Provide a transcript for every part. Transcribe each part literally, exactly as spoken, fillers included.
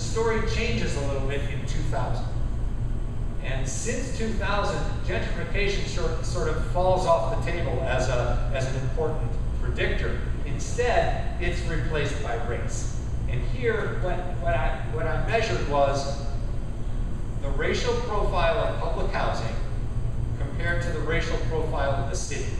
The story changes a little bit in two thousand. And since two thousand, gentrification sort, sort of falls off the table as, a, as an important predictor. Instead, it's replaced by race. And here, what, what, I, what I measured was the racial profile of public housing compared to the racial profile of the city.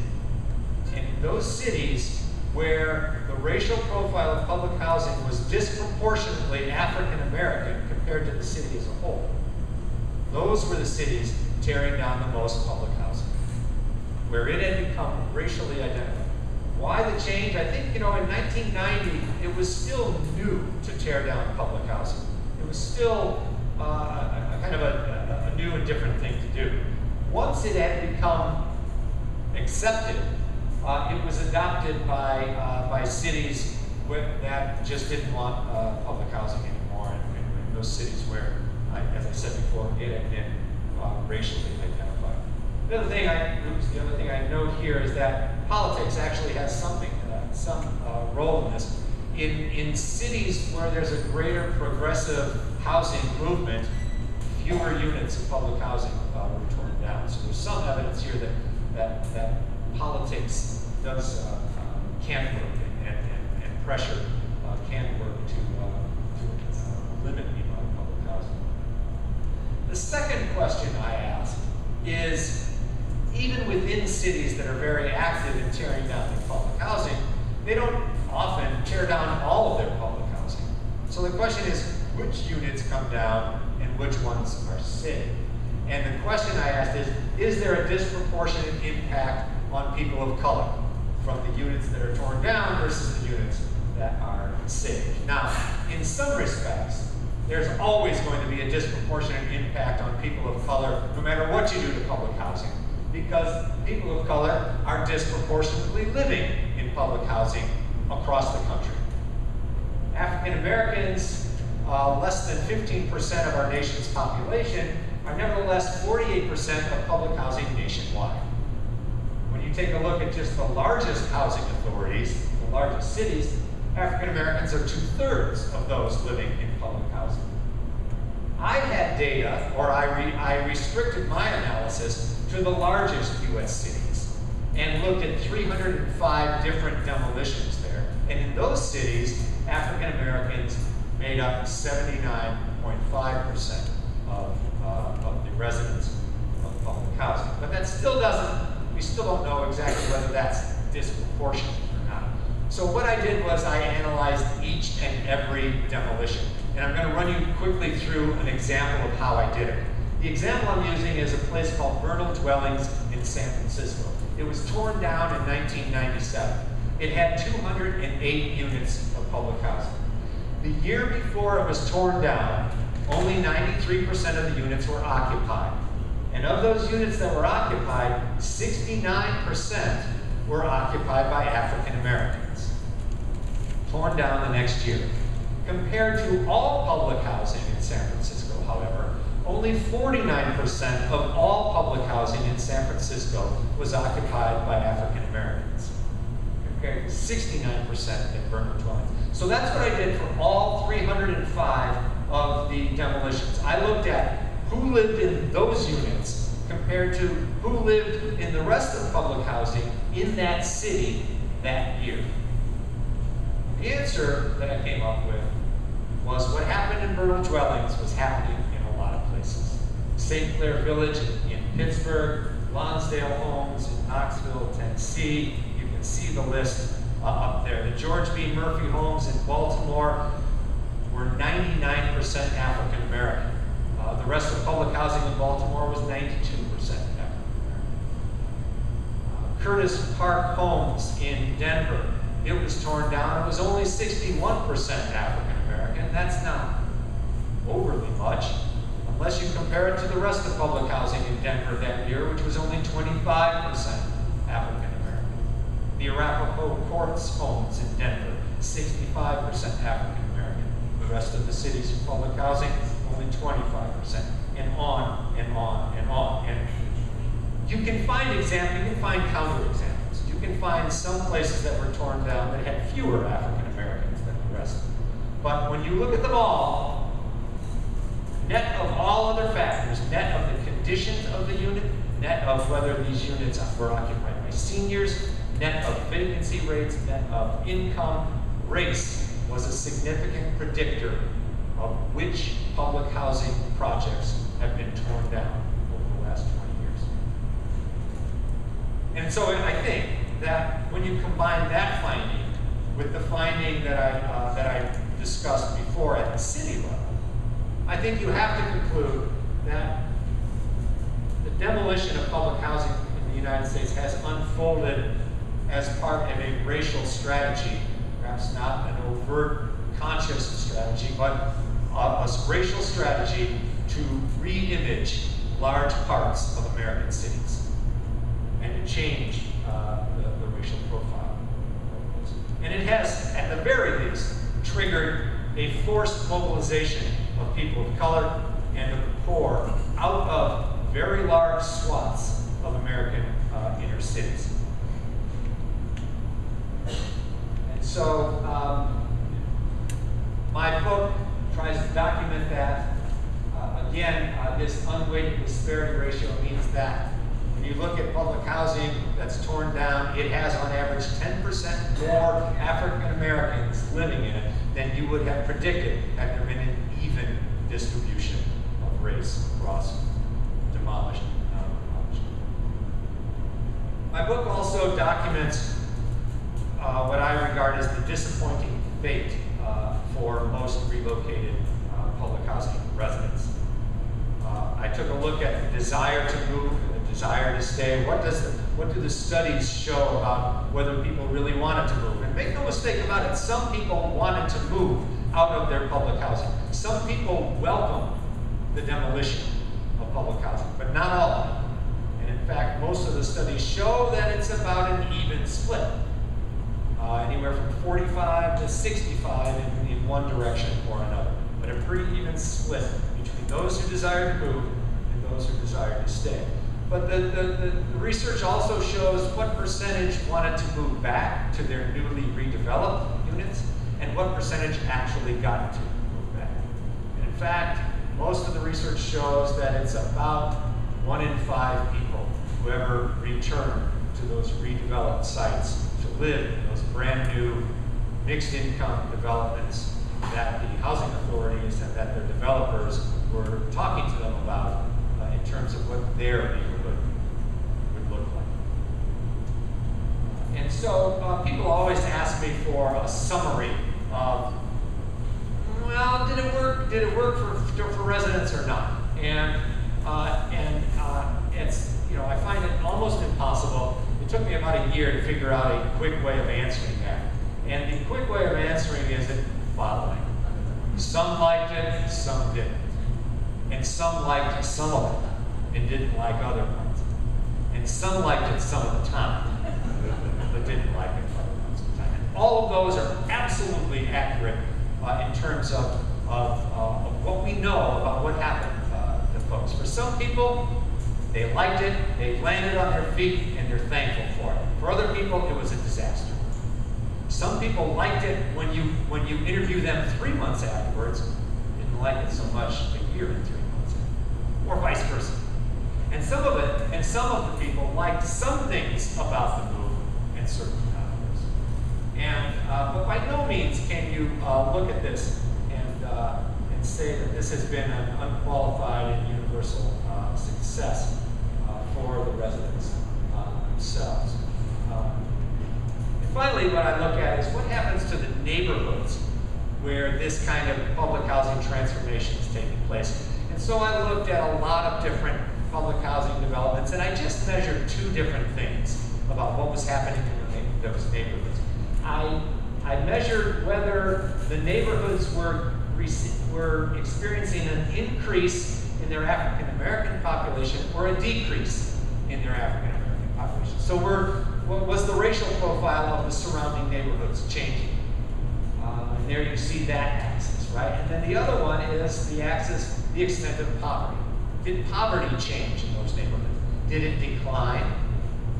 And in those cities where the racial profile of public housing was disproportionately African-American compared to the city as a whole, those were the cities tearing down the most public housing, where it had become racially identified. Why the change? I think, you know, in nineteen ninety, it was still new to tear down public housing. It was still uh, a, a kind of a, a new and different thing to do. Once it had become accepted, uh, it was adopted by, uh, by cities that just didn't want uh, public housing anymore, and, and, and those cities where, as I said before, it had been uh, racially identified. The other thing I, oops, the other thing I note here is that politics actually has something, uh, some uh, role in this. In in cities where there's a greater progressive housing movement, fewer units of public housing uh, were torn down. So there's some evidence here that that, that politics does uh, can work, and, and, and pressure uh, can work to, uh, to uh, limit the amount of public housing. The second question I asked is, even within cities that are very active in tearing down their public housing, they don't often tear down all of their public housing. So the question is, which units come down and which ones are saved? And the question I asked is, is there a disproportionate impact on people of color from the units that are torn down versus the units that are saved? Now, in some respects, there's always going to be a disproportionate impact on people of color, no matter what you do to public housing, because people of color are disproportionately living in public housing across the country. African Americans, uh, less than fifteen percent of our nation's population, are nevertheless forty-eight percent of public housing nationwide. When you take a look at just the largest housing authorities, the largest cities, African Americans are two-thirds of those living in public housing. I had data, or I, re I restricted my analysis to the largest U S cities and looked at three hundred five different demolitions there. And in those cities, African Americans made up seventy-nine point five percent of, uh, of the residents of public housing. But that still doesn't, we still don't know exactly whether that's disproportionate. So what I did was I analyzed each and every demolition. And I'm going to run you quickly through an example of how I did it. The example I'm using is a place called Bernal Dwellings in San Francisco. It was torn down in nineteen ninety-seven. It had two hundred eight units of public housing. The year before it was torn down, only ninety-three percent of the units were occupied. And of those units that were occupied, sixty-nine percent were occupied by African Americans, torn down the next year. Compared to all public housing in San Francisco, however, only forty-nine percent of all public housing in San Francisco was occupied by African Americans, compared to sixty-nine percent in Bernal Dwellings. So that's what I did for all three hundred five of the demolitions. I looked at who lived in those units compared to who lived in the rest of public housing in that city that year. The answer that I came up with was what happened in Bernal Dwellings was happening in a lot of places. Saint Clair Village in Pittsburgh, Lonsdale Homes in Knoxville, Tennessee. You can see the list uh, up there. The George B. Murphy Homes in Baltimore were ninety-nine percent African American. Uh, the rest of public housing in Baltimore was ninety-two percent African-American. Uh, Curtis Park Homes in Denver, it was torn down. It was only sixty-one percent African-American. That's not overly much, unless you compare it to the rest of public housing in Denver that year, which was only twenty-five percent African-American. The Arapahoe Courts Homes in Denver, sixty-five percent African-American. The rest of the city's public housing, twenty-five percent, and on and on and on. And you can find examples, you can find counterexamples. You can find some places that were torn down that had fewer African Americans than the rest. But when you look at them all, conditions of the unit, net of whether these units were occupied by seniors, net of vacancy rates, net of income. Race was a significant predictor of which public housing projects have been torn down over the last twenty years. And so I think that when you combine that finding with the finding that I, uh, that I discussed before at the city level, I think you have to conclude that the demolition of public housing in the United States has unfolded as part of a racial strategy, perhaps not an overt conscious strategy, but a, a racial strategy to re-image large parts of American cities and to change uh, the, the racial profile. And it has, at the very least, triggered a forced mobilization of people of color and of the poor out of very large swaths of American uh, inner cities. And so um, my book tries to document that. Uh, again, uh, this unweighted disparity ratio means that when you look at public housing that's torn down, it has on average ten percent more African Americans living in it than you would have predicted had there been an even distribution of race across demolished and non-demolished. My book also documents uh, what I regard as the disappointing fate uh, for most relocated uh, public housing residents. Uh, I took a look at the desire to move and the desire to stay. What does the, what do the studies show about whether people really wanted to move? And make no mistake about it, some people wanted to move out of their public housing. Some people welcome the demolition of public housing, but not all of them. And in fact, most of the studies show that it's about an even split, uh, anywhere from forty-five to sixty-five in, in one direction or another, but a pretty even split between those who desire to move and those who desire to stay. But the, the, the research also shows what percentage wanted to move back to their newly redeveloped units and what percentage actually got to move back. And in fact, most of the research shows that it's about one in five people who ever return to those redeveloped sites to live in those brand new mixed income developments that the housing authorities and that their developers were talking to them about uh, in terms of what their neighborhood would look like. And so uh, people always ask me for a summary of, well, did it work? Did it work for for residents or not? And uh, and uh, it's you know I find it almost impossible. It took me about a year to figure out a quick way of answering that. And the quick way of answering is the following: some liked it, some didn't, and some liked some of it and didn't like other ones, and some liked it some of the time. That didn't like it for a long time. And all of those are absolutely accurate uh, in terms of, of, uh, of what we know about what happened uh, to folks. For some people, they liked it, they landed on their feet, and they're thankful for it. For other people, it was a disaster. Some people liked it when you, when you interview them three months afterwards, didn't like it so much a year and three months afterwards, or vice versa. And some of it, and some of the people liked some things about the movie, certain others. And, uh, but by no means can you uh, look at this and, uh, and say that this has been an unqualified and universal uh, success uh, for the residents uh, themselves. Uh, and finally, what I look at is what happens to the neighborhoods where this kind of public housing transformation is taking place. And so I looked at a lot of different public housing developments, and I just measured two different things about what was happening in those neighborhoods. I, I measured whether the neighborhoods were, were experiencing an increase in their African-American population or a decrease in their African-American population. So were, was the racial profile of the surrounding neighborhoods changing? Uh, and there you see that axis, right? And then the other one is the axis, the extent of poverty. Did poverty change in those neighborhoods? Did it decline?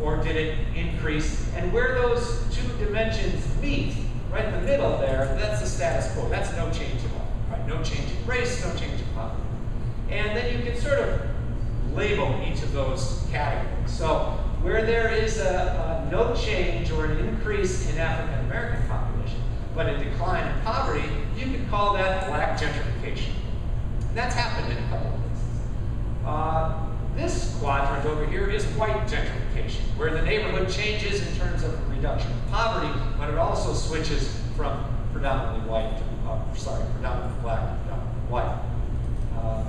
Or did it increase? And where those two dimensions meet, right in the middle there, that's the status quo. That's no change at all, right? No change in race, no change in poverty. And then you can sort of label each of those categories. So where there is a, a no change or an increase in African American population, but a decline in poverty, you could call that black gentrification. And that's happened in a couple of places. Uh, this quadrant over here is white gentrification, where the neighborhood changes in terms of reduction of poverty, but it also switches from predominantly white to uh, sorry, predominantly black to predominantly white. Uh,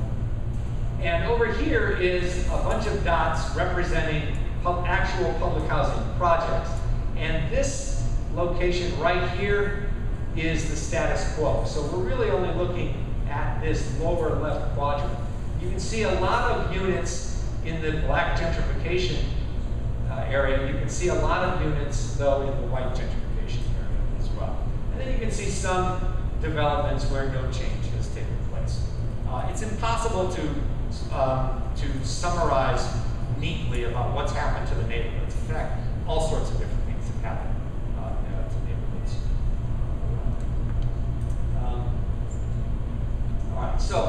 and over here is a bunch of dots representing pub actual public housing projects. And this location right here is the status quo. So we're really only looking at this lower left quadrant. You can see a lot of units in the black gentrification uh, area. You can see a lot of units, though, in the white gentrification area as well. And then you can see some developments where no change has taken place. Uh, it's impossible to, uh, to summarize neatly about what's happened to the neighborhoods. In fact, all sorts of different things have happened uh, uh, to neighborhoods. Um, all right, so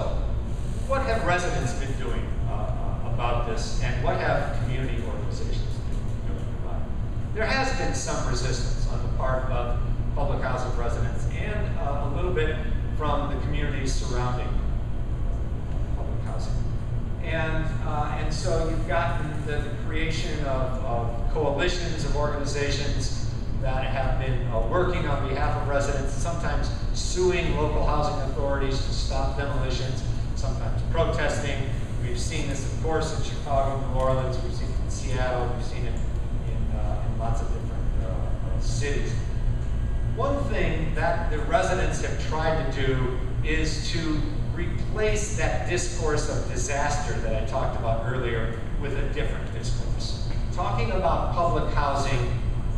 what have residents been doing uh, about this, and what have community organizations been doing about it? There has been some resistance on the part of public housing residents and uh, a little bit from the communities surrounding public housing. And, uh, and so you've gotten the, the creation of, of coalitions of organizations that have been uh, working on behalf of residents, sometimes suing local housing authorities to stop demolitions, sometimes protesting. We've seen this, of course, in Chicago, New Orleans. We've seen it in Seattle. We've seen it in, uh, in lots of different uh, cities. One thing that the residents have tried to do is to replace that discourse of disaster that I talked about earlier with a different discourse. Talking about public housing,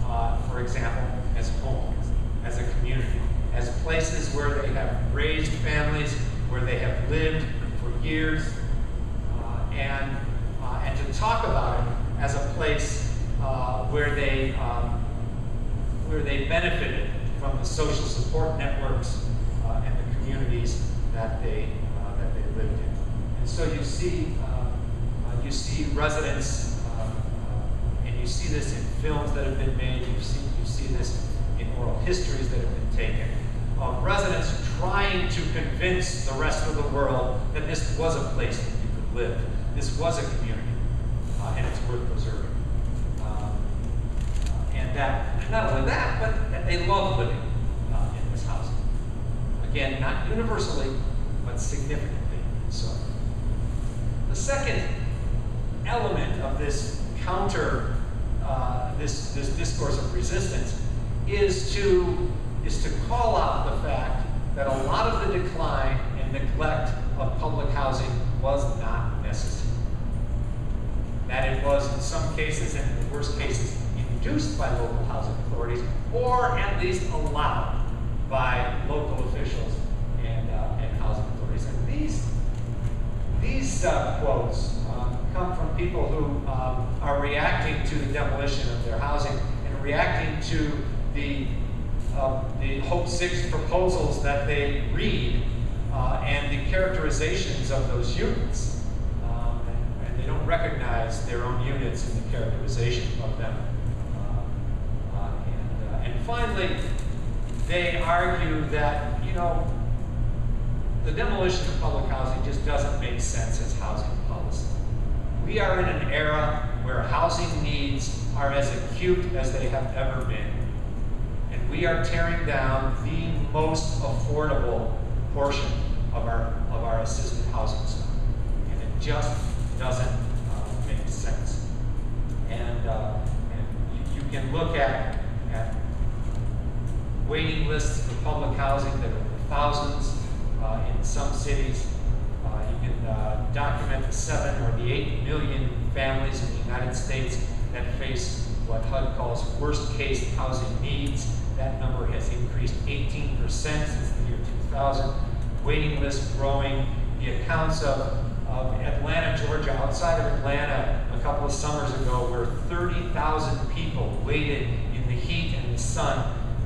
uh, for example, as homes, as a community, as places where they have raised families, where they have lived for years, uh, and, uh, and to talk about it as a place uh, where, they, um, where they benefited from the social support networks uh, and the communities that they, uh, that they lived in. And so you see, uh, you see residents, uh, and you see this in films that have been made, you see, you see this in oral histories that have been taken, of residents trying to convince the rest of the world that this was a place that you could live. This was a community, uh, and it's worth preserving. Um, and that, not only that, but that they love living uh, in this housing. Again, not universally, but significantly so. The second element of this counter, uh, this, this discourse of resistance is to, is to call out the fact that a lot of the decline and neglect of public housing was not necessary. That it was, in some cases, and in the worst cases, induced by local housing authorities, or at least allowed by local officials and, uh, and housing authorities. And these, these uh, quotes uh, come from people who um, are reacting to the demolition of their housing and reacting to the Uh, the HOPE six proposals that they read uh, and the characterizations of those units. Um, and, and they don't recognize their own units in the characterization of them. Uh, uh, and, uh, and finally, they argue that, you know, the demolition of public housing just doesn't make sense as housing policy. We are in an era where housing needs are as acute as they have ever been. We are tearing down the most affordable portion of our, of our assisted housing stock. And it just doesn't uh, make sense. And, uh, and you, you can look at, at waiting lists for public housing that are thousands uh, in some cities. Uh, you can uh, document the seven or the eight million families in the United States that face what H U D calls worst case housing needs. That number has increased eighteen percent since the year two thousand. Waiting lists growing. The accounts of, of Atlanta, Georgia, outside of Atlanta a couple of summers ago, where thirty thousand people waited in the heat and the sun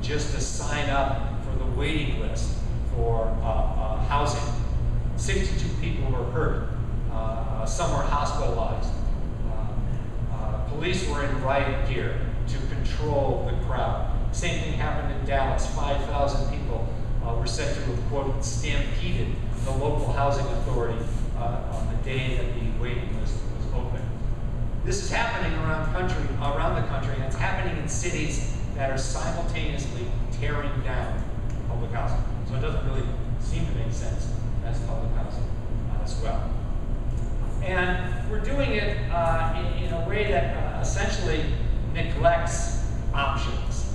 just to sign up for the waiting list for uh, uh, housing. sixty-two people were hurt uh, Uh, some were hospitalized. Uh, uh, police were in riot gear to control the crowd. Same thing happened in Dallas. five thousand people uh, were said to have, quote, stampeded the local housing authority uh, on the day that the waiting list was open. This is happening around country, around the country, and it's happening in cities that are simultaneously tearing down public housing. So it doesn't really seem to make sense as public housing uh, as well. And we're doing it uh, in, in a way that uh, essentially neglects options.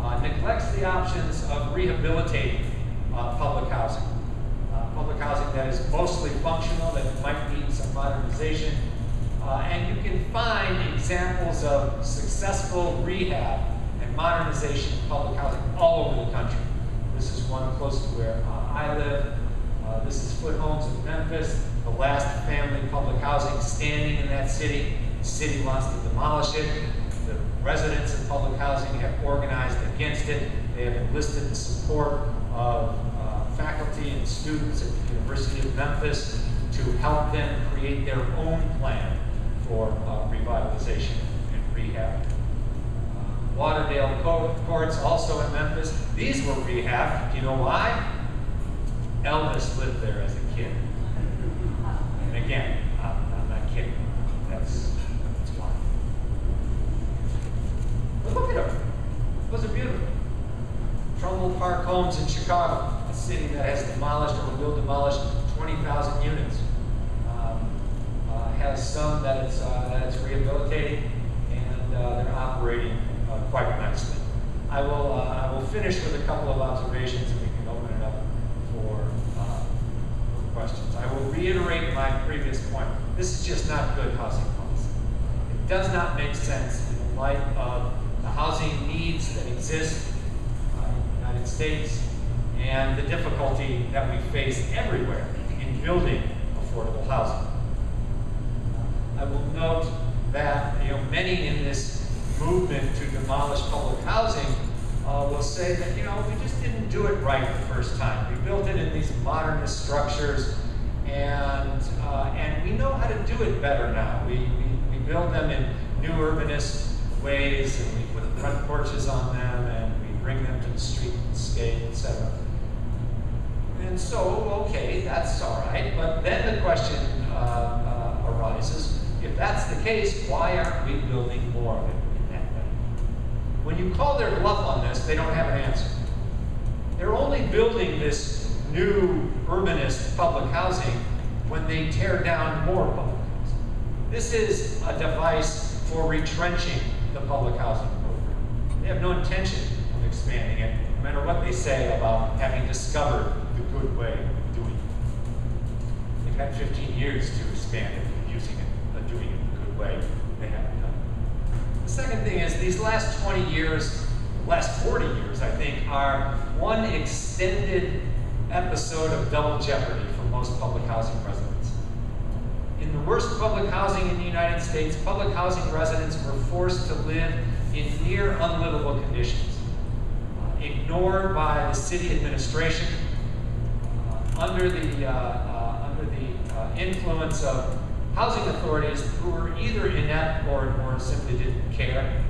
Uh, neglects the options of rehabilitating uh, public housing. Uh, public housing that is mostly functional, that might need some modernization. Uh, and you can find examples of successful rehab and modernization of public housing all over the country. This is one close to where uh, I live. Uh, this is Foote Homes in Memphis, the last family public housing standing in that city. The city wants to demolish it. The residents of public housing have organized against it. They have enlisted the support of uh, faculty and students at the University of Memphis to help them create their own plan for uh, revitalization and rehab. Uh, Waterdale Courts, also in Memphis. These were rehabbed. Do you know why? Elvis lived there as a kid. And again, I'm, I'm not kidding. That's, that's why. But look at her. Those are beautiful. Trumbull Park Homes in Chicago, a city that has demolished or will demolish twenty thousand units. Um, uh, has some that it's, uh, that it's rehabilitating, and uh, they're operating uh, quite nicely. I will, uh, I will finish with a couple of observations, and we can open it up for, uh, for questions. I will reiterate my previous point. This is just not good housing policy. It does not make sense in light of the housing needs that exist uh, in the United States and the difficulty that we face everywhere in building affordable housing. I will note that you know, many in this movement to demolish public housing uh, will say that, you know, we just didn't do it right the first time. We built it in these modernist structures, and uh, and we know how to do it better now. We, we, we build them in new urbanist ways, and we put front porches on them, and we bring them to the streetscape, et cetera. And so, okay, that's all right, but then the question uh, uh, arises, if that's the case, why aren't we building more of it? When you call their bluff on this, they don't have an answer. They're only building this new urbanist public housing when they tear down more public housing. This is a device for retrenching the public housing program. They have no intention of expanding it, no matter what they say about having discovered the good way of doing it. They've had fifteen years to expand it, and using it, and doing it the good way they haven't done. The second thing is these last twenty years, last forty years, I think, are one extended episode of double jeopardy for most public housing residents. In the worst public housing in the United States, public housing residents were forced to live in near unlivable conditions, uh, ignored by the city administration, uh, under the, uh, uh, under the uh, influence of housing authorities who were either inept or, or simply didn't care.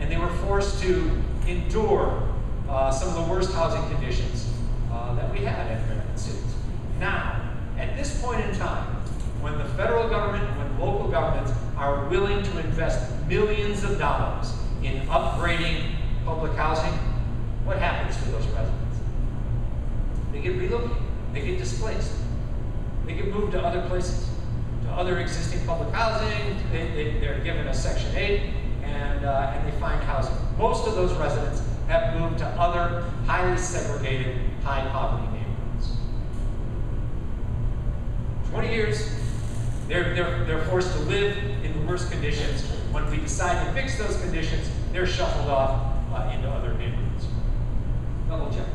And they were forced to endure uh, some of the worst housing conditions uh, that we had in American cities. Now, at this point in time, when the federal government, when local governments are willing to invest millions of dollars in upgrading public housing, what happens to those residents? They get relocated, they get displaced, they get moved to other places. Other existing public housing, they, they, they're given a Section eight, and, uh, and they find housing. Most of those residents have moved to other highly segregated, high poverty neighborhoods. twenty years, they're, they're, they're forced to live in the worst conditions. When we decide to fix those conditions, they're shuffled off uh, into other neighborhoods. Double check.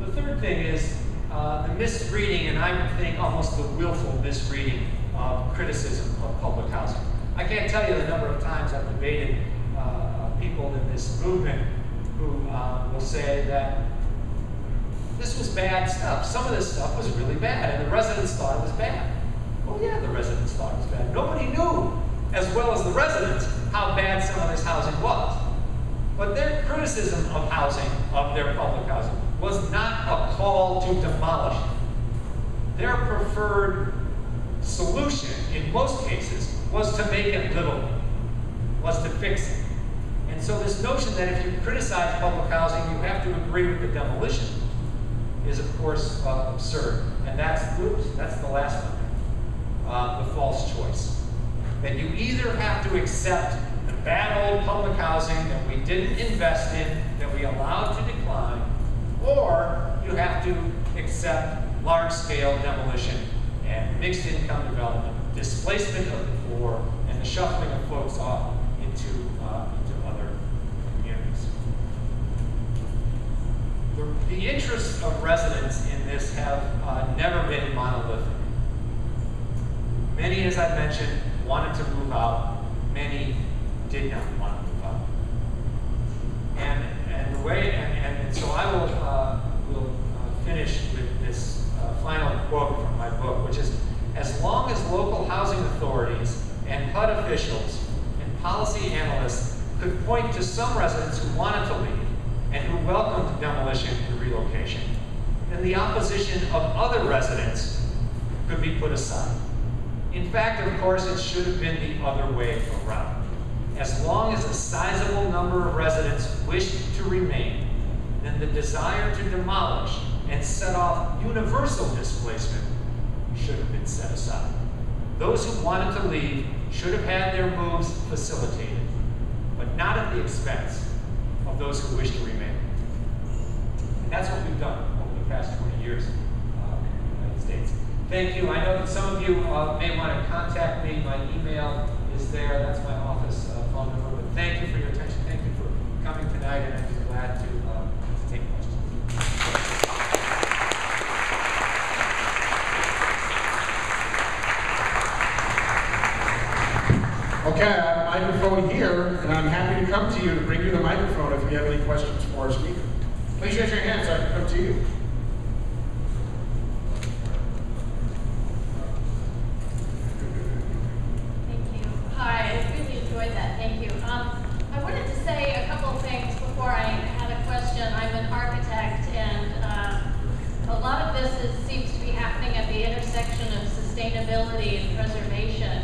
The third thing is, Uh, the misreading, and I think almost the willful misreading of criticism of public housing. I can't tell you the number of times I've debated uh, people in this movement who uh, will say that this was bad stuff. Some of this stuff was really bad, and the residents thought it was bad. Well, yeah, the residents thought it was bad. Nobody knew, as well as the residents, how bad some of this housing was. But their criticism of housing, of their public housing, was not a call to demolish it. Their preferred solution, in most cases, was to make it livable, was to fix it. And so this notion that if you criticize public housing, you have to agree with the demolition is, of course, uh, absurd. And that's, oops, that's the last one, uh, the false choice. That you either have to accept the bad old public housing that we didn't invest in, that we allowed to decline, or you have to accept large-scale demolition and mixed-income development, displacement of the poor, and the shuffling of folks off into, uh, into other communities. The, the interests of residents in this have uh, never been monolithic. Many, as I mentioned, wanted to move out. Many did not want to move out. And, and the way, and, and, and so I will, uh, will uh, finish with this uh, final quote from my book, which is, as long as local housing authorities and H U D officials and policy analysts could point to some residents who wanted to leave and who welcomed demolition and relocation, then the opposition of other residents could be put aside. In fact, of course, it should have been the other way around. As long as a sizable number of residents wished to remain, then the desire to demolish and set off universal displacement should have been set aside. Those who wanted to leave should have had their moves facilitated, but not at the expense of those who wish to remain. And that's what we've done over the past twenty years uh, in the United States. Thank you. I know that some of you uh, may want to contact me. My email is there. That's my office uh, phone number. But thank you for your attention. Thank you for coming tonight, and I'd be glad to, uh, to take questions. Okay, I have a microphone here, and I'm happy to come to you to bring you the microphone if you have any questions for our speaker. Please raise your hand so I can come to you. Thank you. Hi, I really enjoyed that. Thank you. Um, I wanted to say a couple of things before I had a question. I'm an architect, and uh, a lot of this is, seems to be happening at the intersection of sustainability and preservation.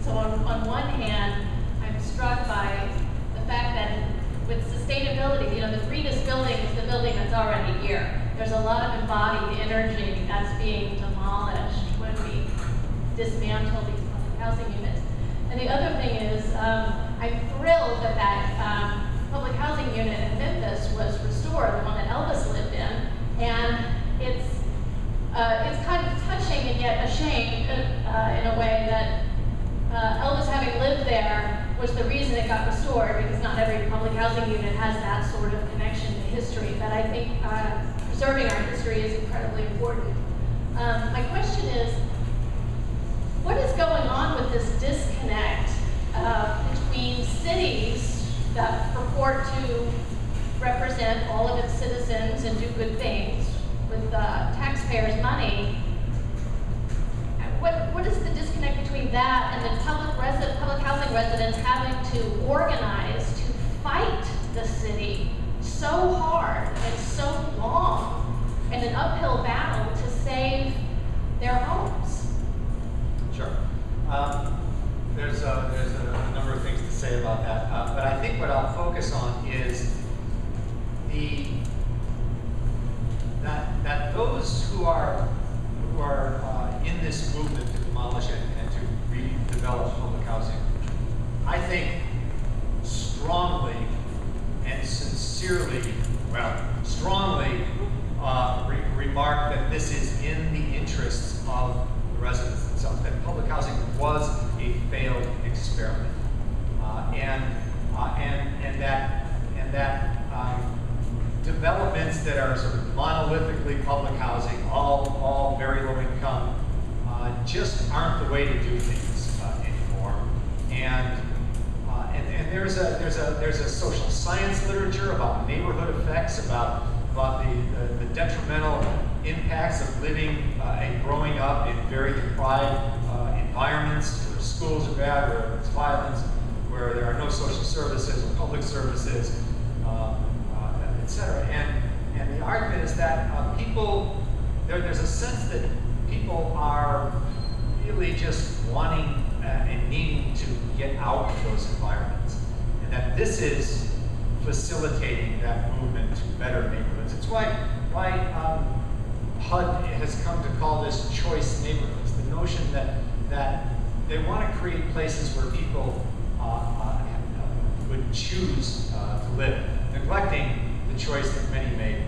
So on, on one hand, I'm struck by the fact that with sustainability, you know, the greenest building is the building that's already here. There's a lot of embodied energy that's being demolished when we dismantle these public housing units. And the other thing is, um, I'm thrilled that that um, public housing unit in Memphis was restored, the one that Elvis lived in, and it's uh, it's kind of touching and yet a shame uh, in a way that. Uh, Elvis, having lived there, was the reason it got restored, because not every public housing unit has that sort of connection to history. But I think uh, preserving our history is incredibly important. Um, my question is, what is going on with this disconnect uh, between cities that purport to represent all of its citizens and do good things with uh, taxpayers' money? What, what is the disconnect between that and the public, resident, public housing residents having to organize to fight the city so hard and so long in an uphill battle to save their homes? Sure. Um, there's a, there's a number of things to say about that, uh, but I think what I'll focus on is the that, that those who are who are uh, in this movement to demolish it and to redevelop public housing, I think strongly and sincerely, well, strongly uh, re remark that this is in the interests of the residents themselves, that public housing was a failed experiment. Uh, and, uh, and, and that, and that uh, developments that are sort of monolithically public housing, all, all very low income, Uh, just aren't the way to do things uh, anymore, and, uh, and and there's a there's a there's a social science literature about neighborhood effects, about about the the, the detrimental impacts of living uh, and growing up in very deprived uh, environments where schools are bad, where there's violence, where there are no social services or public services, uh, uh, et cetera. And and the argument is that uh, people, there, there's a sense that people are really just wanting uh, and needing to get out of those environments, and that this is facilitating that movement to better neighborhoods. It's why why um, H U D has come to call this choice neighborhoods. The notion that that they want to create places where people uh, uh, would choose uh, to live, neglecting the choice that many made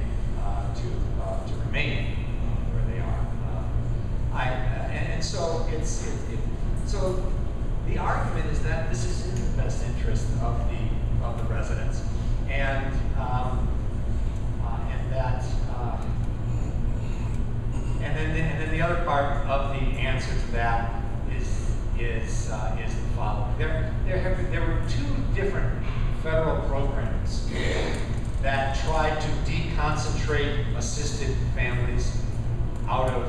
uh, to uh, to remain where they are. Uh, I uh, and, and so it's it, it, so the argument is that this is in the best interest of the of the residents, and um, uh, and that. Uh, And then, the, and then the other part of the answer to that is is uh, is the following: there there have been, there were two different federal programs that tried to deconcentrate assisted families out of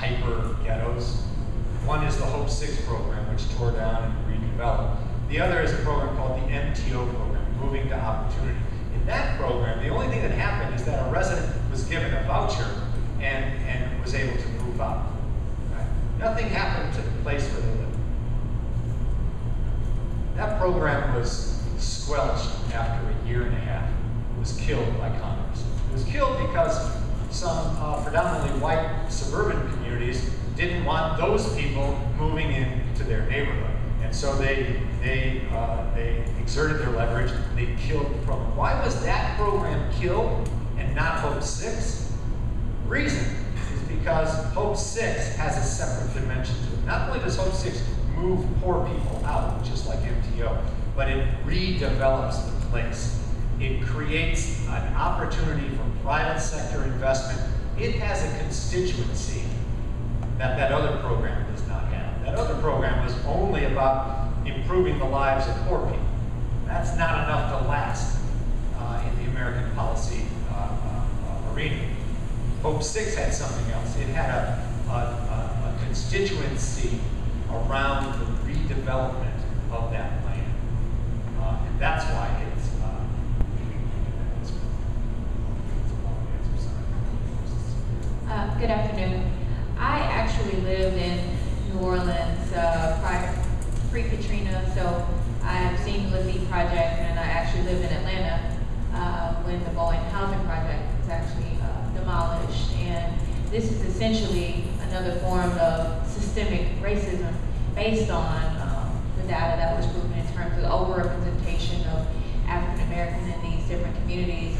hyper ghettos. One is the HOPE six program, which tore down and redeveloped. The other is a program called the M T O program, Moving to Opportunity. In that program, the only thing that happened is that a resident was given a voucher And, and was able to move out. Right? Nothing happened to the place where they lived. That program was squelched after a year and a half. It was killed by Congress. It was killed because some uh, predominantly white suburban communities didn't want those people moving into their neighborhood, and so they they uh, they exerted their leverage. And they killed the program. Why was that program killed and not HOPE six? Reason is because HOPE six has a separate dimension to it. Not only does HOPE six move poor people out, just like M T O, but it redevelops the place. It creates an opportunity for private sector investment. It has a constituency that that other program does not have. That other program was only about improving the lives of poor people. That's not enough to last uh, in the American policy uh, uh, arena. HOPE six had something else. It had a, a, a, a constituency around the redevelopment of that land. Uh, and that's why it's, uh, it's, it's a long answer, sorry. Uh, good afternoon. I actually lived in New Orleans uh, prior, pre-Katrina, so I've seen the Lafitte Project, and I actually lived in Atlanta uh, when the Boeing Housing Project was actually demolished, and this is essentially another form of systemic racism based on um, the data that was proven in terms of overrepresentation of African Americans in these different communities.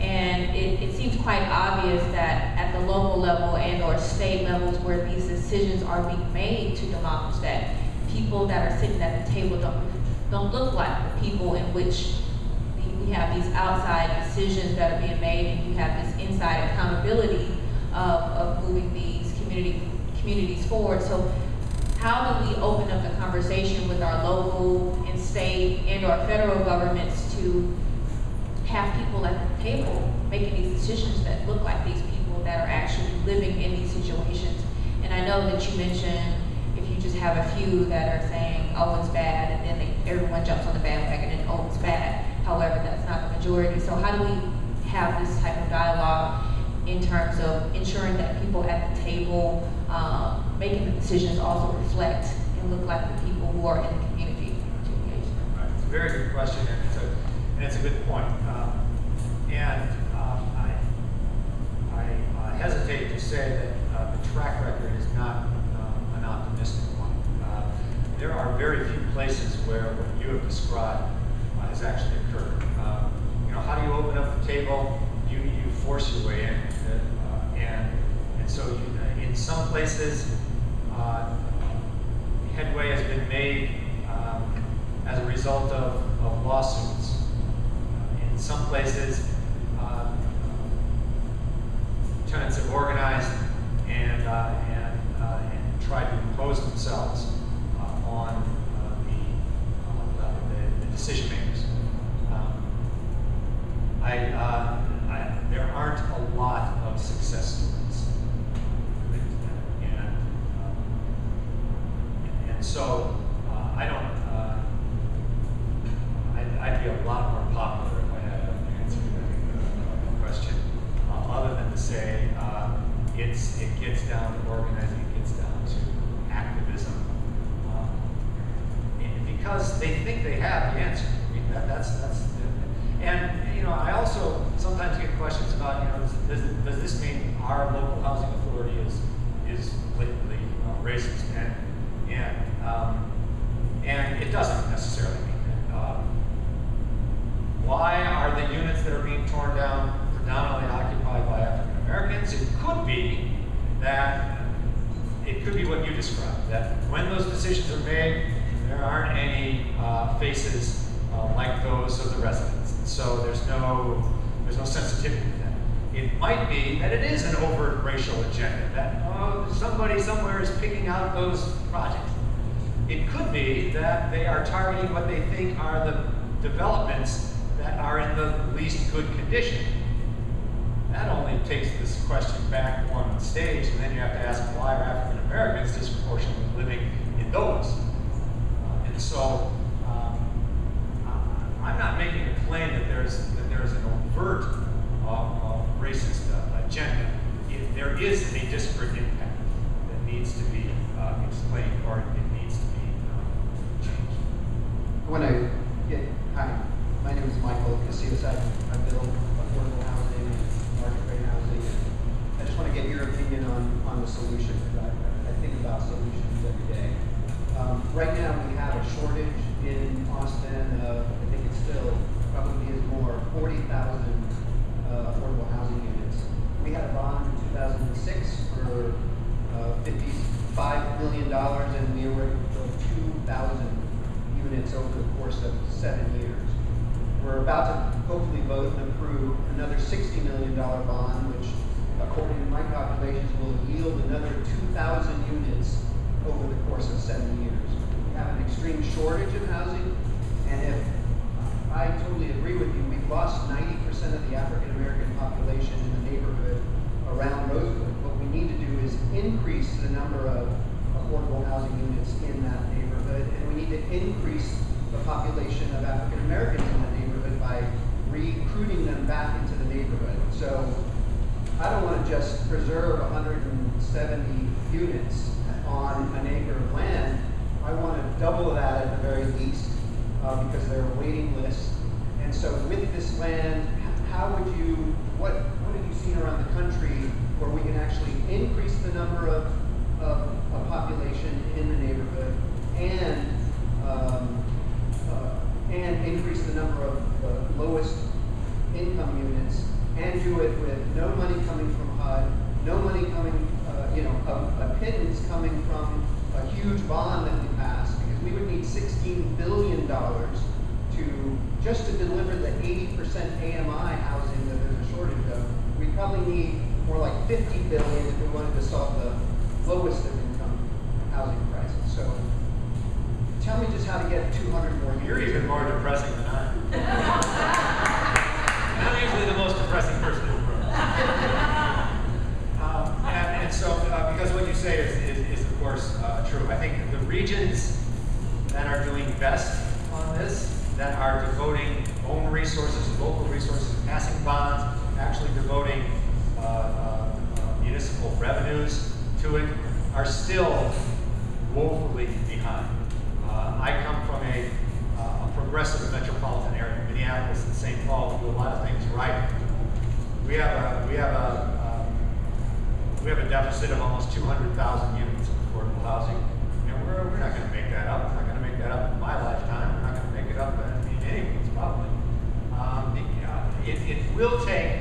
And it, it seems quite obvious that at the local level and or state levels where these decisions are being made to demolish, that people that are sitting at the table don't, don't look like the people in which you have these outside decisions that are being made, and you have this inside accountability of, of moving these community communities forward. So how do we open up the conversation with our local and state and our federal governments to have people at the table making these decisions that look like these people that are actually living in these situations? And I know that you mentioned if you just have a few that are saying, oh, it's bad, and then they, everyone jumps on the bandwagon and oh, it's bad. However, that's not the majority. So how do we have this type of dialogue in terms of ensuring that people at the table um, making the decisions also reflect and look like the people who are in the community? Right. It's a very good question, and it's a, and it's a good point. Um, and um, I, I uh, hesitate to say that uh, the track record is not uh, an optimistic one. Uh, there are very few places where what you have described has actually occurred. Uh, you know, how do you open up the table? You you force your way in, uh, and and so you, in some places, uh, headway has been made um, as a result of, of lawsuits. Uh, in some places, uh, tenants have organized and uh, and, uh, and tried to impose themselves uh, on decision makers. Um, I, uh, I, there aren't a lot of success stories. And um, so uh, I don't, uh, I'd, I'd be a lot more popular if I had an answer to that question, uh, other than to say uh, it's it gets down to organizing, it gets down to activism, um, and because they think they have the answer. I mean, that, that's, that's the, and you know, I also sometimes get questions about, you know, does, does, does this mean our local housing authority is is blatantly uh, racist? And And, um, and it doesn't necessarily mean that. Uh, why are the units that are being torn down predominantly occupied by African Americans? It could be that, it could be what you described, that when those decisions are made, there aren't any uh, faces uh, like those of the residents. And so there's no, there's no sensitivity to that. It might be that it is an overt racial agenda, that oh, somebody somewhere is picking out those projects. It could be that they are targeting what they think are the developments that are in the least good condition. That only takes this question back one stage, and then you have to ask, why are African Americans disproportionately living in those? Uh, and so um, I'm not making a claim that there's, that there's an overt uh, racist agenda. If there is a disparate impact that needs to be uh, explained, or it needs to be um, changed. I want to get, hi, my name is Michael Casillas. I, I build affordable housing and market rate housing. I just want to get your opinion on, on the solution. I, I think about solutions every day. Um, right now we have a shortage in Austin of, I think it's still probably is more, forty thousand Uh, affordable housing units. We had a bond in two thousand six for uh, fifty-five million dollars, and we were built two thousand units over the course of seven years. We're about to hopefully vote and approve another sixty million dollar bond, which, according to my calculations, will yield another two thousand units over the course of seven years. We have an extreme shortage of housing, and if I totally agree with you, we've lost ninety percent of the African American population in the neighborhood around Rosewood. What we need to do is increase the number of affordable housing units in that neighborhood, and we need to increase the population of African Americans in the neighborhood by recruiting them back into the neighborhood. So I don't want to just preserve one hundred seventy units on an acre of land. I want to double that at the very least. Uh, because there are waiting lists. And so with this land, how would you, what, what have you seen around the country where we can actually increase the number of, of a population in the neighborhood and, um, uh, and increase the number of the lowest income units, and do it with no money coming from H U D, no money coming, uh, you know, a, a pittance coming from a huge bond that we passed? We would need sixteen billion dollars to just to deliver the eighty percent A M I housing that there's a shortage of. We probably need more like fifty billion dollars if we wanted to solve the lowest of income housing crisis. So tell me just how to get two hundred more units. You're even more depressing than I am. I'm usually the most depressing person in the room. um, and, and so, uh, because what you say is, is, is of course, uh, true. I think the regions that are doing best on this, that are devoting own resources, local resources, passing bonds, actually devoting uh, uh, uh, municipal revenues to it, are still woefully behind. Uh, I come from a, uh, a progressive metropolitan area, Minneapolis and Saint Paul. We do a lot of things right. We have a we have a um, we have a deficit of almost two hundred thousand units of affordable housing. You know, we're we're not going to make that up. We're not that up in my lifetime. We're not going to make it up in anyone's, probably. Um, it, it, it will take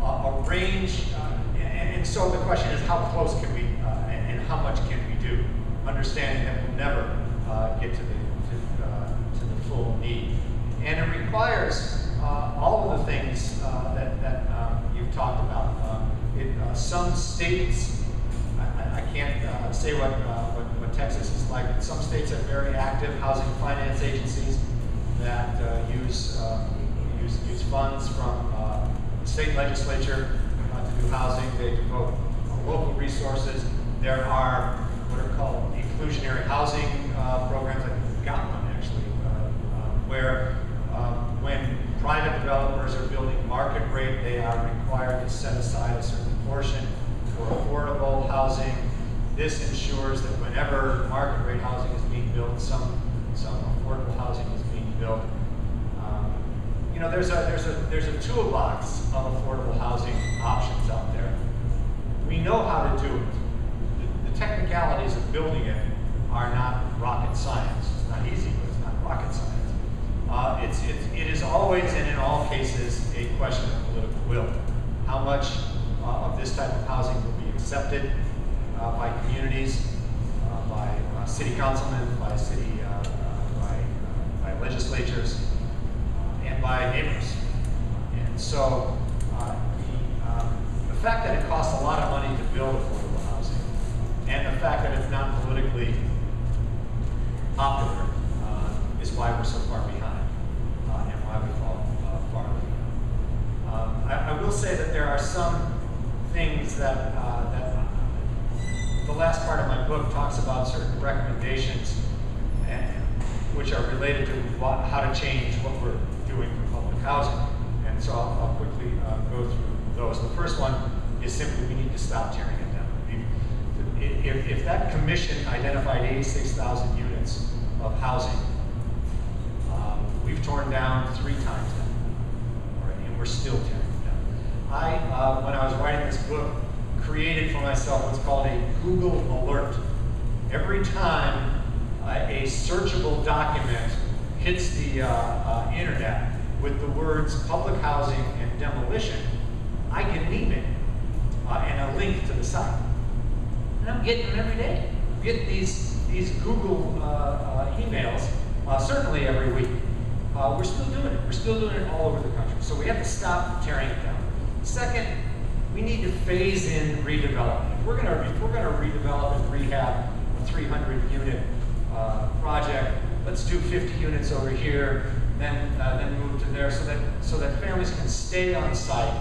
a, a range, uh, and, and so the question is, how close can we, uh, and, and how much can we do? Understanding that we'll never uh, get to the to, uh, to the full need, and it requires uh, all of the things uh, that that um, you've talked about. Uh, it, uh, some states, I, I can't uh, say what. Uh, Texas is like, some states have very active housing finance agencies that uh, use, uh, use use funds from uh, the state legislature uh, to do housing. They devote uh, local resources. There are what are called inclusion inclusionary housing uh, programs. I've got one actually, uh, uh, where uh, when private developers are building market rate, they are required to set aside a certain portion for affordable housing. This ensures that whenever market rate housing is being built, some some affordable housing is being built. Um, you know, there's a there's a there's a toolbox of affordable housing options out there. We know how to do it. Technicalities of building it are not rocket science. It's not easy, but it's not rocket science. Uh, it's, it's, it is always and in all cases a question of political will. How much uh, of this type of housing will be accepted uh, by communities, uh, by uh, city councilmen, by city, uh, uh, by, uh, by legislatures, uh, and by neighbors. And so uh, the, uh, the fact that it costs a lot of money to build affordable and the fact that it's not politically popular uh, is why we're so far behind uh, and why we fall uh, far behind. Um, I, I will say that there are some things that, uh, that uh, the last part of my book talks about certain recommendations and, which are related to what, how to change what we're doing for public housing. And so I'll, I'll quickly uh, go through those. The first one is simply we need to stop tearing it down. If, if that commission identified eighty-six thousand units of housing, um, we've torn down three times that, right, and we're still tearing it down. I, uh, when I was writing this book, created for myself what's called a Google alert. Every time uh, a searchable document hits the uh, uh, internet with the words public housing and demolition, I get an email uh, and a link to the site. And I'm getting them every day. I'm getting these, these Google uh, uh, emails, uh, certainly every week. Uh, we're still doing it. We're still doing it all over the country. So we have to stop tearing it down. Second, we need to phase in redevelopment. If we're gonna, if we're gonna redevelop and rehab a three hundred unit uh, project, let's do fifty units over here, then, uh, then move to there so that, so that families can stay on site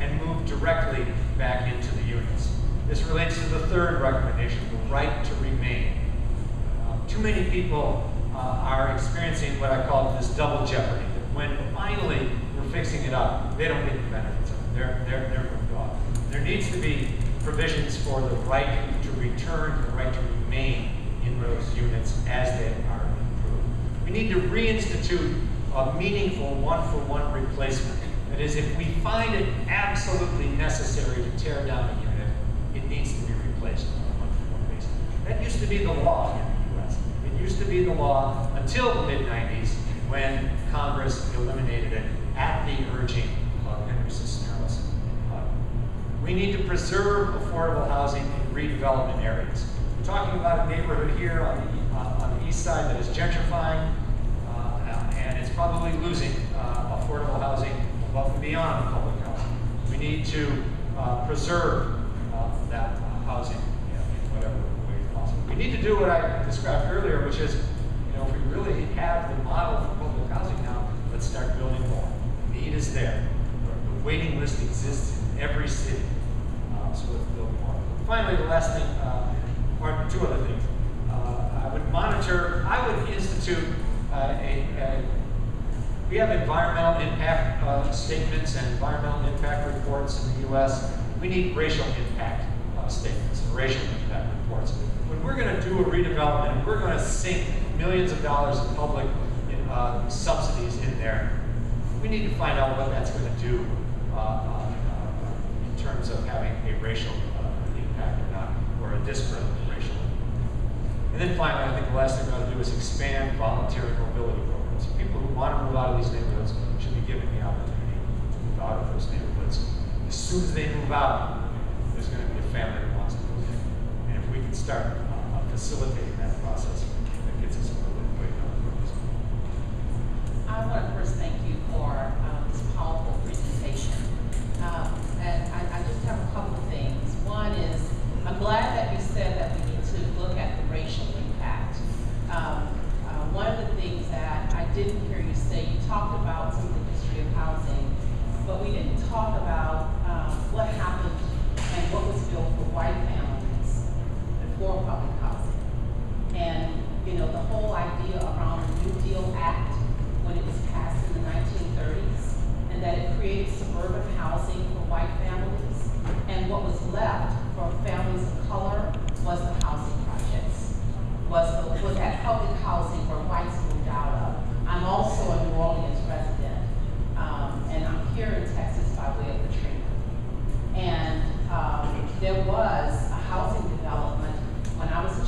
and move directly back into the units. This relates to the third recommendation, the right to remain. Uh, too many people uh, are experiencing what I call this double jeopardy, that when finally we're fixing it up, they don't get the benefits of it. They're, they're, they're moved off. There needs to be provisions for the right to return, the right to remain in those units as they are improved. We need to reinstitute a meaningful one-for-one replacement. That is, if we find it absolutely necessary to tear down a unit, it needs to be replaced on a one-for-one basis. That used to be the law in the U S. It used to be the law until the mid nineties when Congress eliminated it at the urging of Henry Horner and H U D. We need to preserve affordable housing in redevelopment areas. We're talking about a neighborhood here on the, uh, on the east side that is gentrifying, uh, and it's probably losing uh, affordable housing above and beyond public housing. We need to uh, preserve that uh, housing, you know, in whatever way possible. We need to do what I described earlier, which is, you know, if we really have the model for public housing now, let's start building more. The need is there. The waiting list exists in every city, uh, so let's build more. Finally, the last thing, uh, or two other things. Uh, I would monitor, I would institute uh, a, a, we have environmental impact uh, statements and environmental impact reports in the U S. We need racial impact uh, statements and racial impact reports. When we're going to do a redevelopment, we're going to sink millions of dollars of public in, uh, subsidies in there. We need to find out what that's going to do uh, uh, in terms of having a racial uh, impact or not, or a disparate racial impact. And then finally, I think the last thing we're going to do is expand voluntary mobility programs. People who want to move out of these neighborhoods should be given the opportunity to move out of those neighborhoods. As soon as they move out, there's going to be a family that wants to move in. And if we can start uh, facilitating that process, that gets us a little bit way down the road. I want to first thank you for um, this powerful presentation. Um, and I, I just have a couple of things. One is, I'm glad that you said that we need to look at the racial impact. Um, uh, one of the things that I didn't hear you say, you talked about some of the history of housing, but we didn't talk about um, what happened and what was built for white families before public housing.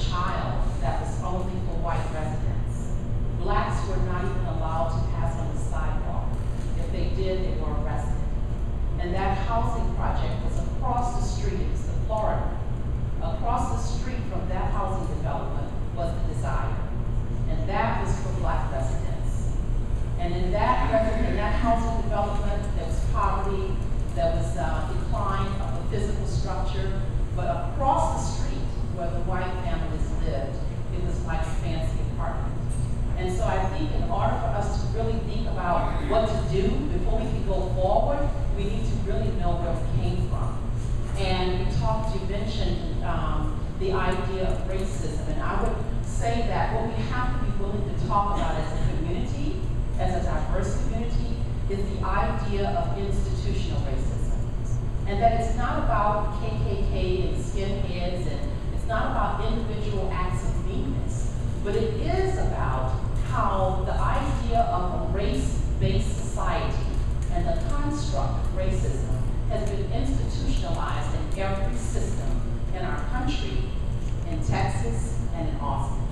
child that was only for white residents. Blacks were not even allowed to pass on the sidewalk. If they did, they were arrested. And that housing project was across the street, it was the Florida. Across the street from that housing development was the Desire. And that was for black residents. And in that, in that housing development, there was poverty, there was uh, decline of the physical structure, but across the street where the white families lived, it was like a fancy apartment. And so I think in order for us to really think about what to do before we can go forward, we need to really know where we came from. And you talked, you mentioned um, the idea of racism, and I would say that what we have to be willing to talk about as a community, as a diverse community, is the idea of institutional racism. And that it's not about K K K and skinheads, and it's not about individual acts of meanness, but it is about how the idea of a race-based society and the construct of racism has been institutionalized in every system in our country, in Texas, and in Austin.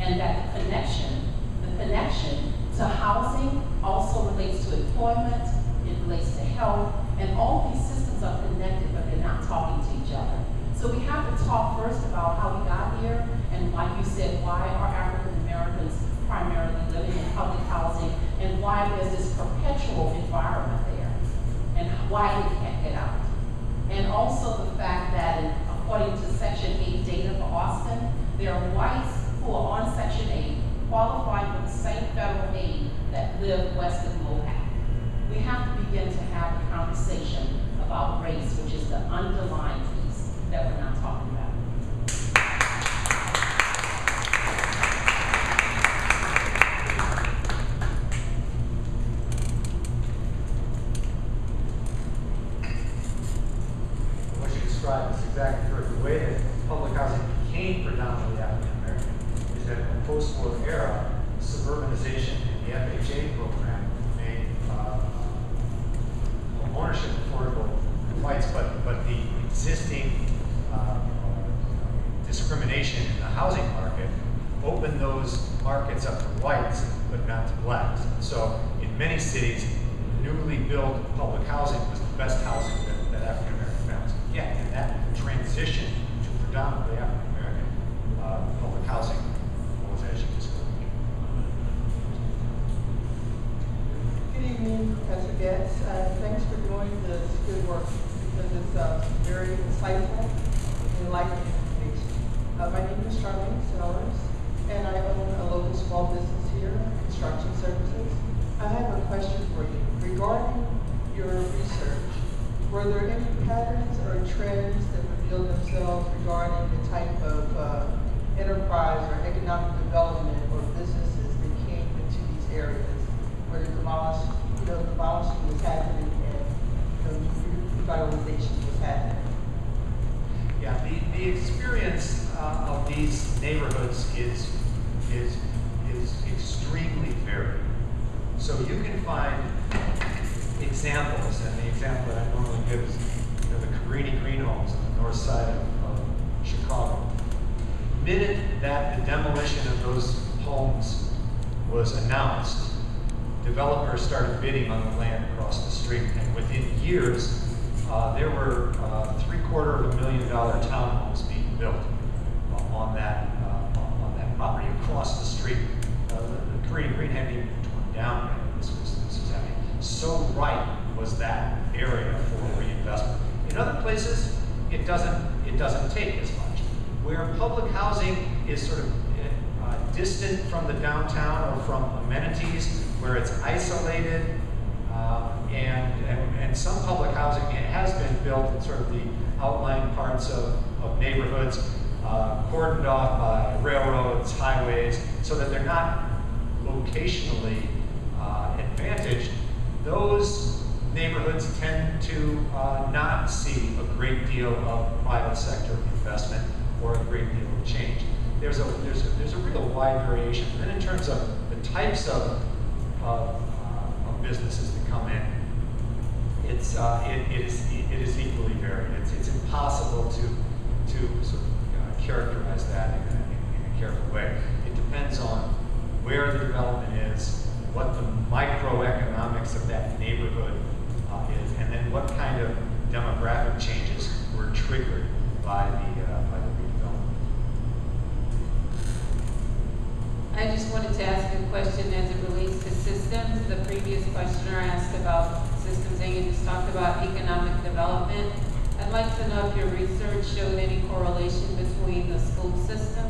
And that the connection, the connection to housing also relates to employment, it relates to health, and all these systems are connected, but they're not talking to each other. So we have to talk first about how we got here, and like you said, why are African Americans primarily living in public housing, and why there's this perpetual environment there, and why we can't get out. And also the fact that, in, according to Section eight data for Austin, there are whites who are on Section eight qualified for the same federal aid that live west of Moab. We have to begin to have a conversation about race, which is the underlying piece that we're not talking about. Characterize that previous questioner asked about systems and you just talked about economic development. I'd like to know if your research showed any correlation between the school system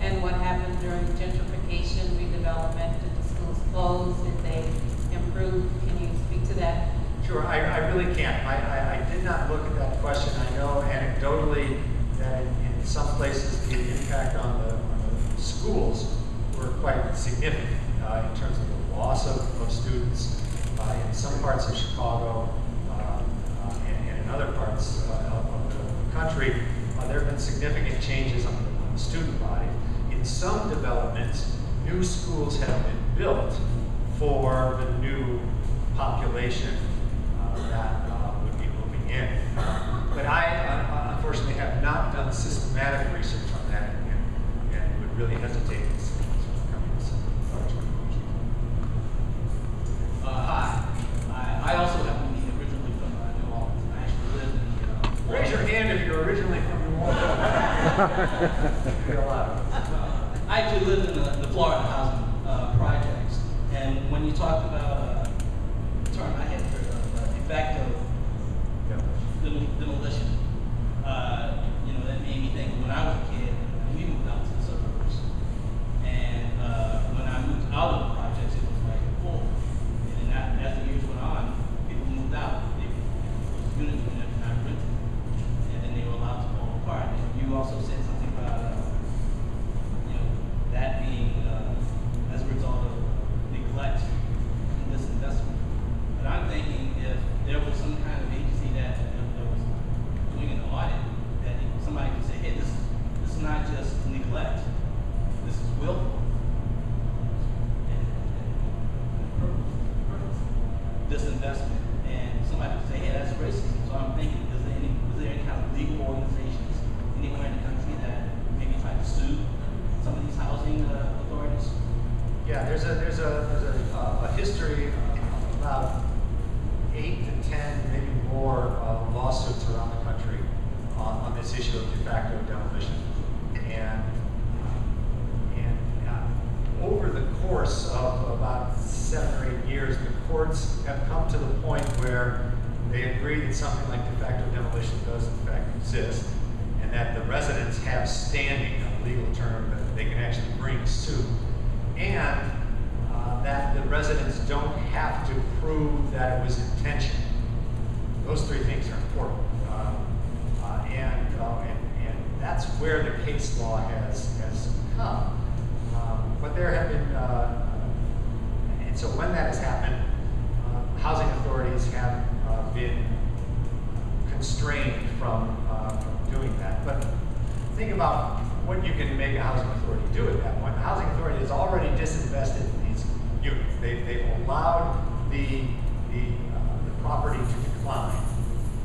and what happened during gentrification, redevelopment. Did the schools close? Did they improve? Can you speak to that? Sure, I, I really can't. I, I, I did not look at that question. I know anecdotally that in some places the impact on the, on the schools were quite significant uh, in terms of the loss of, of students uh, in some parts of Chicago uh, uh, and, and in other parts uh, of the country. Uh, there have been significant changes on the, on the student body. In some developments, new schools have been built for the new population that uh, would be moving in. But I, uh, unfortunately, have not done systematic research on that and, and would really hesitate to see coming to some large conclusions. Uh, hi. I, I also happen to be originally from uh, New Orleans. I actually live in the, uh, raise your hand if you're originally from New Orleans. uh, I actually lived in the, the Florida housing uh, projects. And when you talk about uh, the term I had heard, back to demolition. Uh, you know, that made me think when I was a kid, we moved out to the suburbs. And uh, when I moved out of the projects, it was like full. And then I, as the years went on, people moved out. They were units when they were not rented. And then they were allowed to fall apart. And you also said something about uh, you know, that being uh, as a result of neglect in this investment. But I'm thinking if there was some kind of agency that, that was doing an audit, that somebody could say, hey, this, this is not just neglect, this is willful. And, and this investment. And somebody could say, hey, that's racism. So I'm thinking, is there any, is there any kind of legal organizations anywhere in the country that maybe try to sue some of these housing uh, authorities? Yeah, there's a, there's a, there's a, uh, a history uh, about eight to ten, maybe more, uh, lawsuits around the country uh, on this issue of de facto demolition. And, uh, and uh, over the course of about seven or eight years, the courts have come to the point where they agree that something like de facto demolition does in fact exist, and that the residents have standing, a legal term, that they can actually bring suit. And Uh, that the residents don't have to prove that it was intentional. Those three things are important. Uh, uh, and, uh, and, and that's where the case law has, has come. Um, but there have been, uh, and so when that has happened, uh, housing authorities have uh, been constrained from, uh, from doing that. But think about what you can make a housing authority do at that point. The housing authority has already disinvested units. They, they've allowed the, the, uh, the property to decline.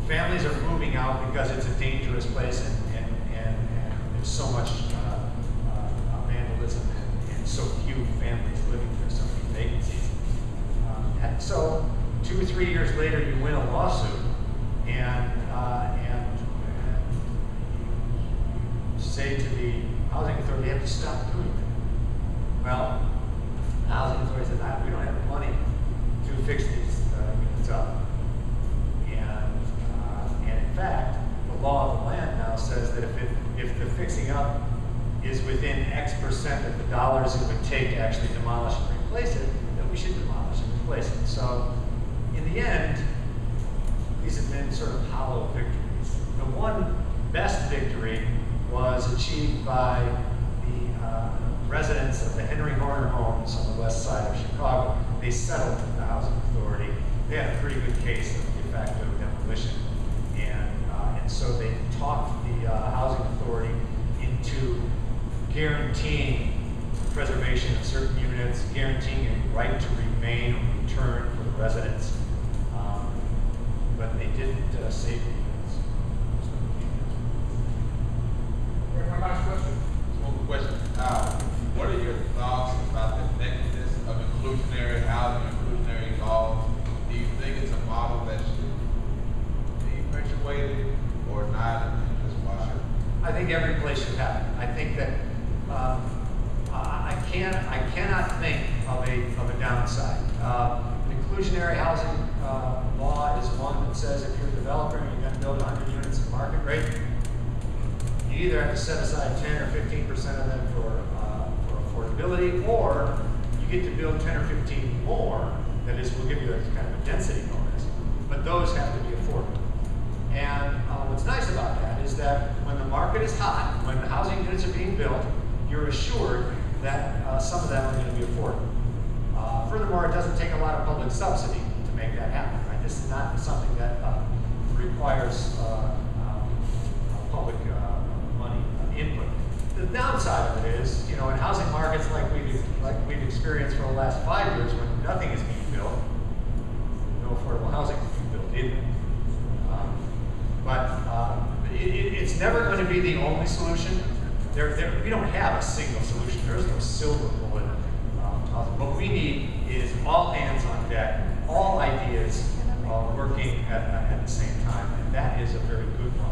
Families are moving out because it's a dangerous place and, and, and, and there's so much uh, uh, vandalism and, and so few families living there, so many vacancies. Um, and so two or three years later, you win a lawsuit and, uh, and, and you say to the housing authority, they have to stop doing that. Well, the housing authority said, ah, we don't have the money to fix these uh, units up. And, uh, and in fact, the law of the land now says that if, it, if the fixing up is within X percent of the dollars it would take to actually demolish and replace it, then we should demolish and replace it. So in the end, these have been sort of hollow victories. The one best victory was achieved by the uh, residents of the Henry Horner Homes on the west side of Chicago. They settled with the housing authority. They had a pretty good case of de facto demolition. And, uh, and so they talked the uh, housing authority into guaranteeing preservation of certain units, guaranteeing a right to remain or return for the residents. Um, but they didn't uh, save the units. Right, my last question. One more question. Uh, What are your thoughts about the effectiveness of inclusionary housing, inclusionary laws? Do you think it's a model that should be perpetuated or not? I think every place should have it. I think that uh, I can't, I cannot think of a of a downside. Uh, inclusionary housing uh, law is one that says if you're a developer and you're going to build one hundred units at market rate, you either have to set aside ten or fifteen percent of them for, uh, for affordability, or you get to build ten or fifteen more. That is, we'll give you a kind of a density bonus, but those have to be affordable. And uh, what's nice about that is that when the market is hot, when the housing units are being built, you're assured that uh, some of them are going to be affordable. Uh, furthermore, it doesn't take a lot of public subsidy to make that happen. Right? This is not something that uh, requires uh, uh, public uh, money uh, input. The downside of it is, you know, in housing markets like we've like we've experienced for the last five years, when nothing is being built, no affordable housing is being built either. Um, but um, it, it's never going to be the only solution. There, there, we don't have a single solution. There is no silver bullet. Um, what we need is all hands on deck, all ideas uh, working at, at the same time, and that is a very good one.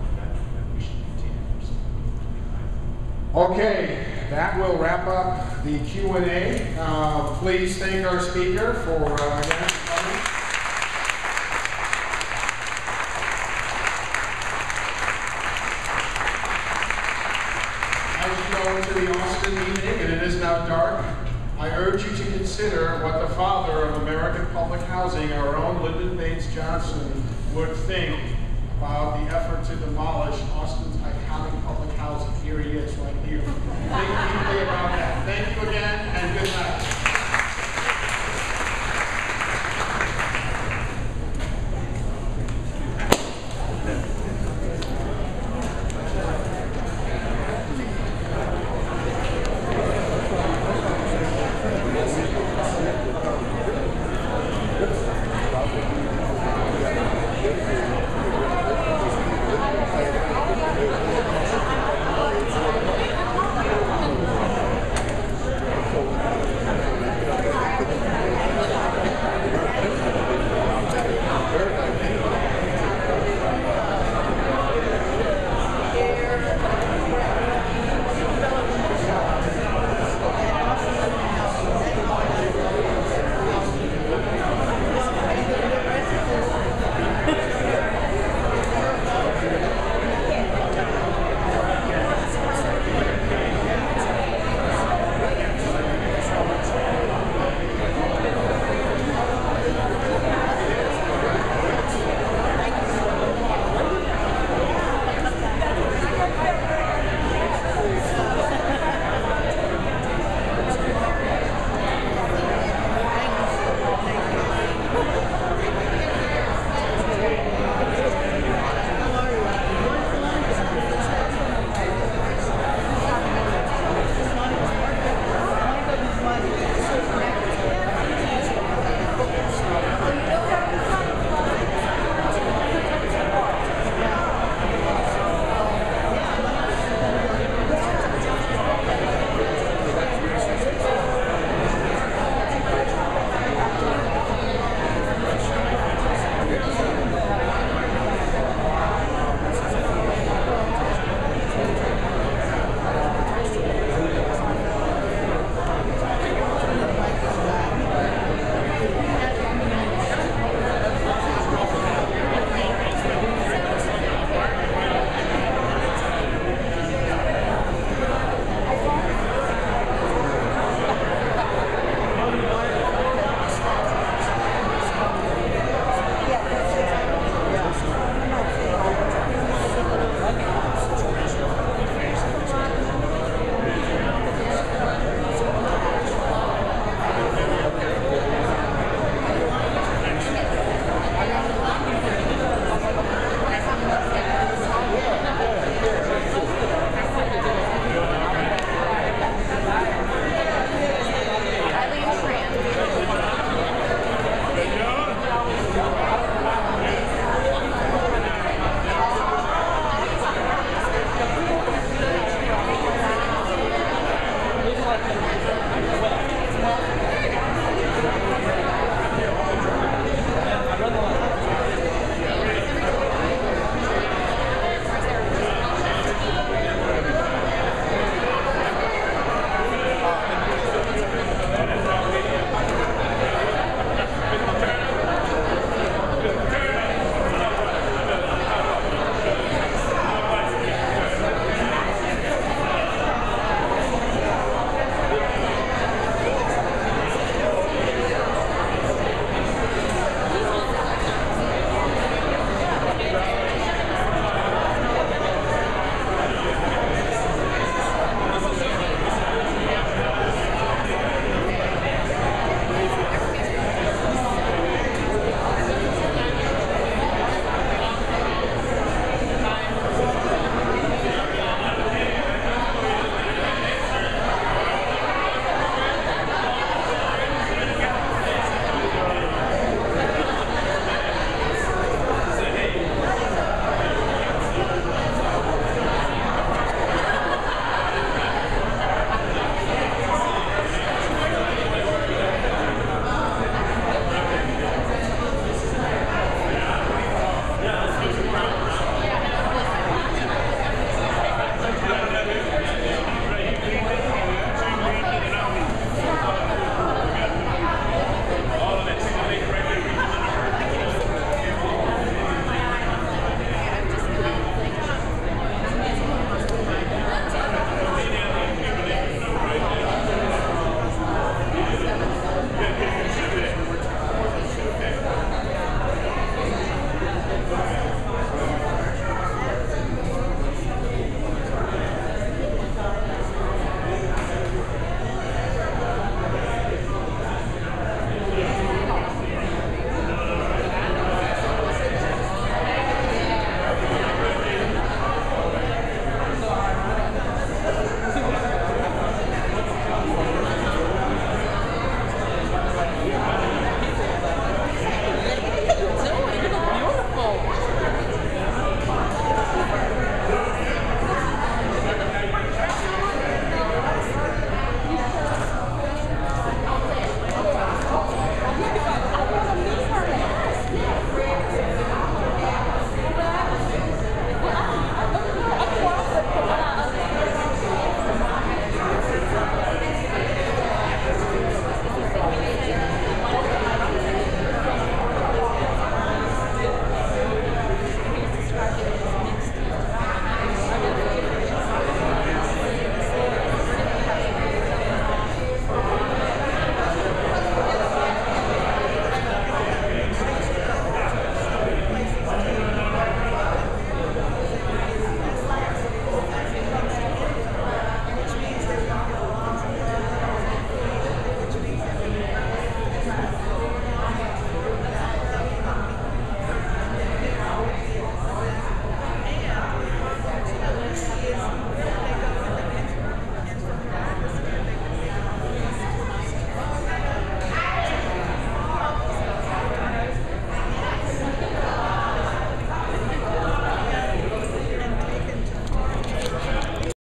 Okay, that will wrap up the Q and A. Uh, please thank our speaker for uh, again coming. As you go into the Austin evening, and it is now dark, I urge you to consider what the father of American public housing, our own Lyndon Baines Johnson, would think about the effort to demolish Austin's iconic public housing. Here he is, right here. Think deeply about that. Thank you again, and good night. Thank you.